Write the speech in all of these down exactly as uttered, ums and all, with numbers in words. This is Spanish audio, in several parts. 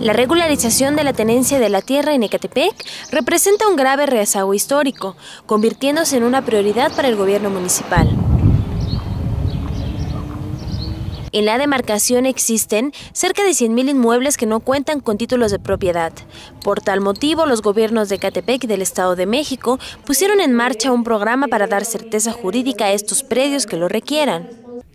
La regularización de la tenencia de la tierra en Ecatepec representa un grave rezago histórico, convirtiéndose en una prioridad para el gobierno municipal. En la demarcación existen cerca de cien mil inmuebles que no cuentan con títulos de propiedad. Por tal motivo, los gobiernos de Ecatepec y del Estado de México pusieron en marcha un programa para dar certeza jurídica a estos predios que lo requieran.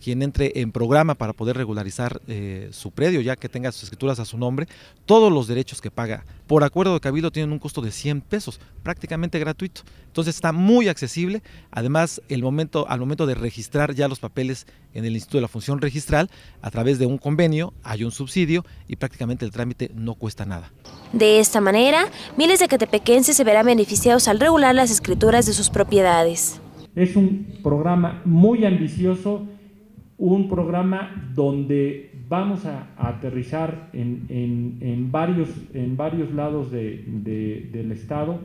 Quien entre en programa para poder regularizar eh, su predio, ya que tenga sus escrituras a su nombre, todos los derechos que paga por acuerdo de cabildo tienen un costo de cien pesos, prácticamente gratuito. Entonces está muy accesible. Además, el momento, al momento de registrar ya los papeles en el Instituto de la Función Registral, a través de un convenio hay un subsidio y prácticamente el trámite no cuesta nada. De esta manera, miles de ecatepequenses se verán beneficiados al regular las escrituras de sus propiedades. Es un programa muy ambicioso, un programa donde vamos a, a aterrizar en, en, en, varios, en varios lados de, de, del Estado,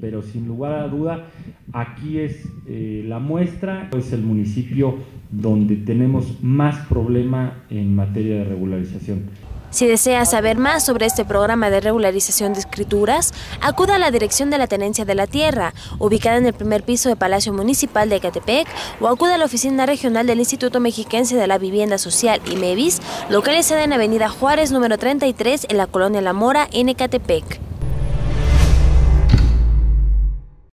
pero sin lugar a duda aquí es eh, la muestra, es el municipio donde tenemos más problema en materia de regularización. Si desea saber más sobre este programa de regularización de escrituras, acuda a la Dirección de la Tenencia de la Tierra, ubicada en el primer piso de Palacio Municipal de Ecatepec, o acuda a la Oficina Regional del Instituto Mexiquense de la Vivienda Social y MEVIS, localizada en Avenida Juárez, número treinta y tres, en la Colonia La Mora, en Ecatepec.